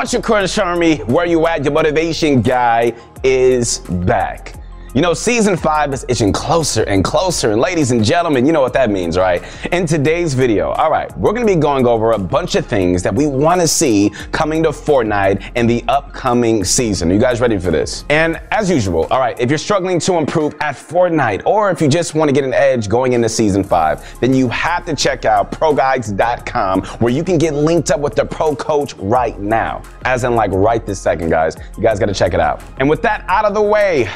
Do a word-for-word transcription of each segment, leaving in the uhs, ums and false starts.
What's your crunch army? Where you at? Your motivation guy is back. You know, season five is itching closer and closer, and ladies and gentlemen, you know what that means, right? In today's video, all right, we're gonna be going over a bunch of things that we wanna see coming to Fortnite in the upcoming season. Are you guys ready for this? And as usual, all right, if you're struggling to improve at Fortnite, or if you just wanna get an edge going into season five, then you have to check out pro guides dot com, where you can get linked up with the pro coach right now. As in like right this second, guys. You guys gotta check it out. And with that out of the way,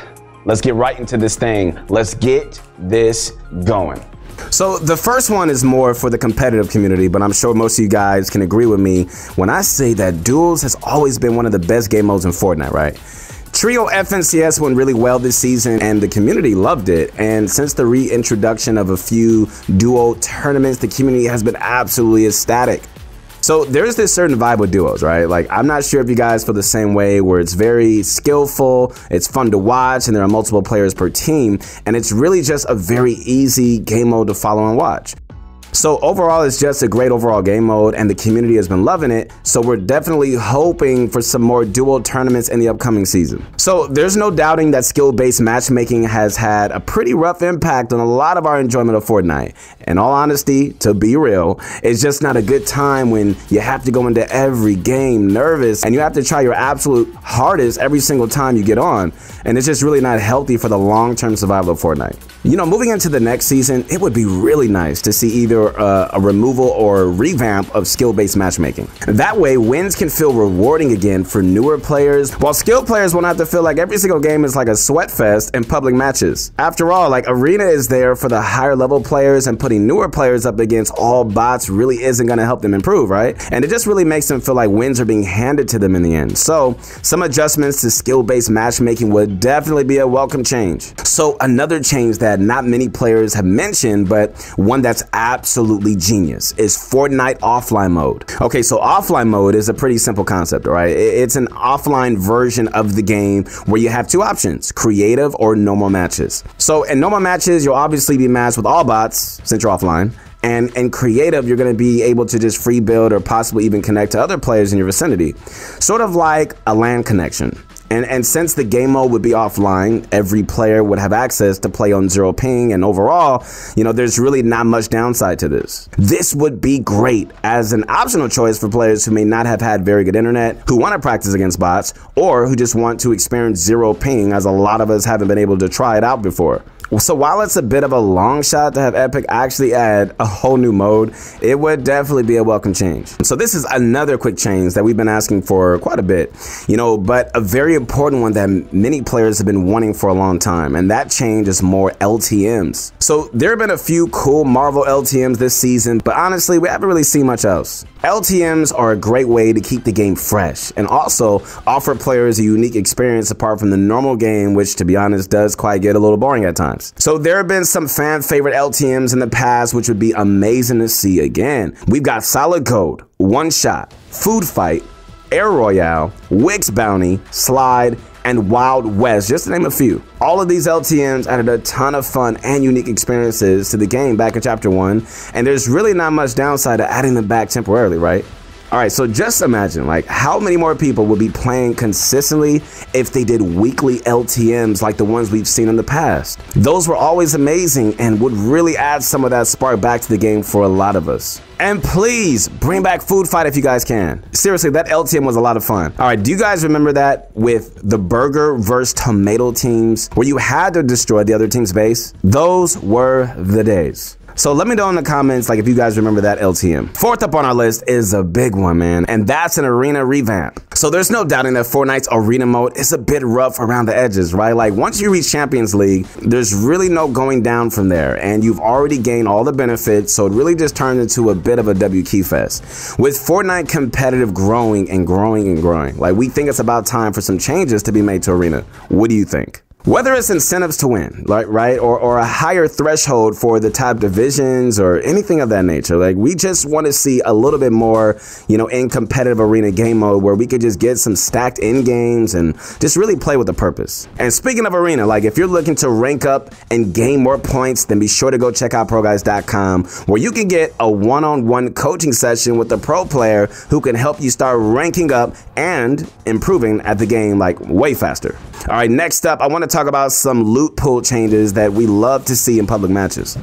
let's get right into this thing. Let's get this going. So the first one is more for the competitive community, but I'm sure most of you guys can agree with me when I say that duels has always been one of the best game modes in Fortnite, right? Trio F N C S went really well this season and the community loved it. And since the reintroduction of a few duo tournaments, the community has been absolutely ecstatic. So there's this certain vibe with duos, right? Like, I'm not sure if you guys feel the same way, where it's very skillful, it's fun to watch, and there are multiple players per team, and it's really just a very easy game mode to follow and watch. So overall, it's just a great overall game mode, and the community has been loving it, so we're definitely hoping for some more duo tournaments in the upcoming season. So there's no doubting that skill-based matchmaking has had a pretty rough impact on a lot of our enjoyment of Fortnite. In all honesty, to be real, it's just not a good time when you have to go into every game nervous, and you have to try your absolute hardest every single time you get on, and it's just really not healthy for the long-term survival of Fortnite. You know, moving into the next season, it would be really nice to see either a, a removal or a revamp of skill-based matchmaking. That way, wins can feel rewarding again for newer players, while skilled players will not have to feel like every single game is like a sweat fest in public matches. After all, like, Arena is there for the higher level players, and putting newer players up against all bots really isn't gonna help them improve, right? And it just really makes them feel like wins are being handed to them in the end. So some adjustments to skill-based matchmaking would definitely be a welcome change. So another change that not many players have mentioned, but one that's absolutely Absolutely genius is Fortnite offline mode. Okay, so offline mode is a pretty simple concept, right? It's an offline version of the game where you have two options, creative or normal matches. So in normal matches, you'll obviously be matched with all bots since you're offline. And in creative, you're gonna be able to just free build or possibly even connect to other players in your vicinity. Sort of like a LAN connection. And, and since the game mode would be offline, every player would have access to play on zero ping, and overall, you know, there's really not much downside to this. This would be great as an optional choice for players who may not have had very good internet, who want to practice against bots, or who just want to experience zero ping, as a lot of us haven't been able to try it out before. So while it's a bit of a long shot to have Epic actually add a whole new mode, it would definitely be a welcome change. So this is another quick change that we've been asking for quite a bit, you know, but a very important one that many players have been wanting for a long time, and that change is more L T Ms. So there have been a few cool Marvel L T Ms this season, but honestly, we haven't really seen much else. L T Ms are a great way to keep the game fresh and also offer players a unique experience apart from the normal game, which to be honest does quite get a little boring at times. So there have been some fan favorite L T Ms in the past, which would be amazing to see again. We've got Solid Gold, One Shot, Food Fight, Air Royale, Wix Bounty, Slide, and Wild West, just to name a few. All of these L T Ms added a ton of fun and unique experiences to the game back in chapter one, and there's really not much downside to adding them back temporarily, right? All right, so just imagine like how many more people would be playing consistently if they did weekly L T Ms like the ones we've seen in the past. Those were always amazing and would really add some of that spark back to the game for a lot of us. And please bring back Food Fight if you guys can. Seriously, that L T M was a lot of fun. All right, do you guys remember that with the burger versus tomato teams where you had to destroy the other team's base? Those were the days. So let me know in the comments like if you guys remember that L T M. Fourth up on our list is a big one, man, and that's an arena revamp. So there's no doubting that Fortnite's arena mode is a bit rough around the edges, right? Like once you reach Champions League, there's really no going down from there, and you've already gained all the benefits, so it really just turned into a bit of a W key fest. With Fortnite competitive growing and growing and growing, like we think it's about time for some changes to be made to arena. What do you think? Whether it's incentives to win, like, right, or, or a higher threshold for the top divisions or anything of that nature, like, we just want to see a little bit more, you know, in competitive arena game mode where we could just get some stacked end games and just really play with a purpose. And speaking of arena, like, if you're looking to rank up and gain more points, then be sure to go check out pro guides dot com, where you can get a one-on-one coaching session with a pro player who can help you start ranking up and improving at the game, like, way faster. All right, next up, I want to talk about some loot pool changes that we love to see in public matches.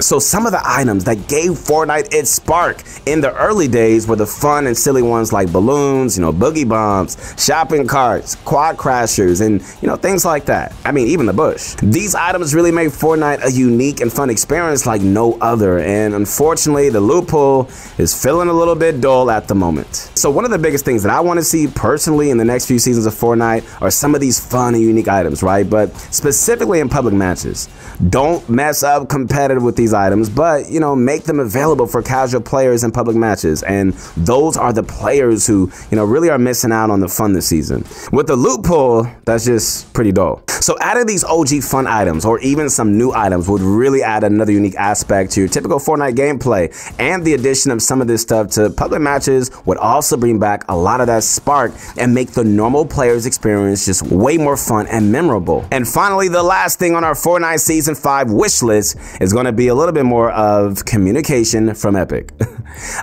So some of the items that gave Fortnite its spark in the early days were the fun and silly ones like balloons, you know, boogie bombs, shopping carts, quad crashers, and, you know, things like that. I mean, even the bush. These items really made Fortnite a unique and fun experience like no other, and unfortunately, the loot pool is feeling a little bit dull at the moment. So one of the biggest things that I want to see personally in the next few seasons of Fortnite are some of these fun and unique items, right? But specifically in public matches, don't mess up competitive with these These items, but, you know, make them available for casual players in public matches, and those are the players who, you know, really are missing out on the fun this season. With the loot pool, that's just pretty dull. So adding these O G fun items or even some new items would really add another unique aspect to your typical Fortnite gameplay, and the addition of some of this stuff to public matches would also bring back a lot of that spark and make the normal players experience just way more fun and memorable. And finally, the last thing on our Fortnite season five wish list is going to be a A little bit more of communication from Epic.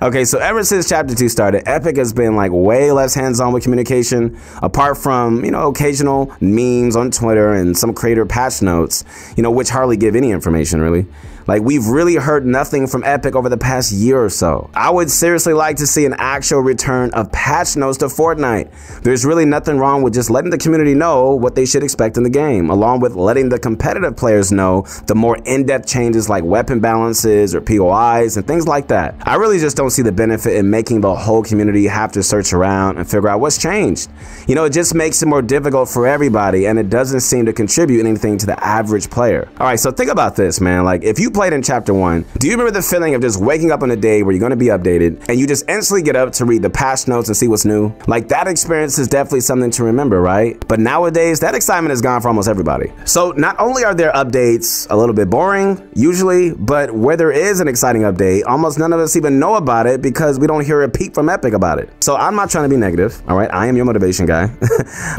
Okay, so ever since chapter two started, Epic has been like way less hands-on with communication, apart from, you know, occasional memes on Twitter and some creator patch notes, you know, which hardly give any information really. Like, we've really heard nothing from Epic over the past year or so. I would seriously like to see an actual return of patch notes to Fortnite. There's really nothing wrong with just letting the community know what they should expect in the game, along with letting the competitive players know the more in-depth changes like weapon balances or P O Is and things like that. I really just don't see the benefit in making the whole community have to search around and figure out what's changed. You know, it just makes it more difficult for everybody, and it doesn't seem to contribute anything to the average player. All right, so think about this, man. Like, if you played in chapter one, do you remember the feeling of just waking up on a day where you're going to be updated and you just instantly get up to read the patch notes and see what's new? Like, that experience is definitely something to remember, right? But nowadays, that excitement is gone for almost everybody. So not only are their updates a little bit boring usually, but where there is an exciting update, almost none of us even know about it because we don't hear a peep from Epic about it. So I'm not trying to be negative, all right? I am your motivation guy.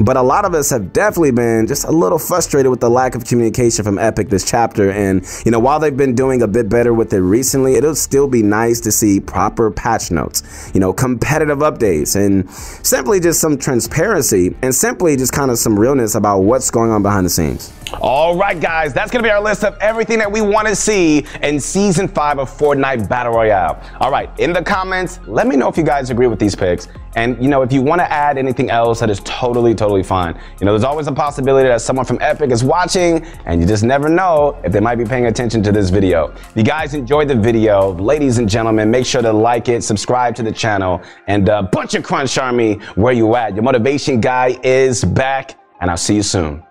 But a lot of us have definitely been just a little frustrated with the lack of communication from Epic this chapter. And, you know, while they've been Been doing a bit better with it recently, it'll still be nice to see proper patch notes, you know, competitive updates, and simply just some transparency and simply just kind of some realness about what's going on behind the scenes. All right, guys, that's gonna be our list of everything that we want to see in season five of Fortnite Battle Royale. All right, in the comments, let me know if you guys agree with these picks. And, you know, if you want to add anything else, that is totally, totally fine. You know, there's always a possibility that someone from Epic is watching, and you just never know if they might be paying attention to this video. If you guys enjoyed the video, ladies and gentlemen, make sure to like it, subscribe to the channel, and uh, bunch of Crunch Army, where you at? Your motivation guy is back, and I'll see you soon.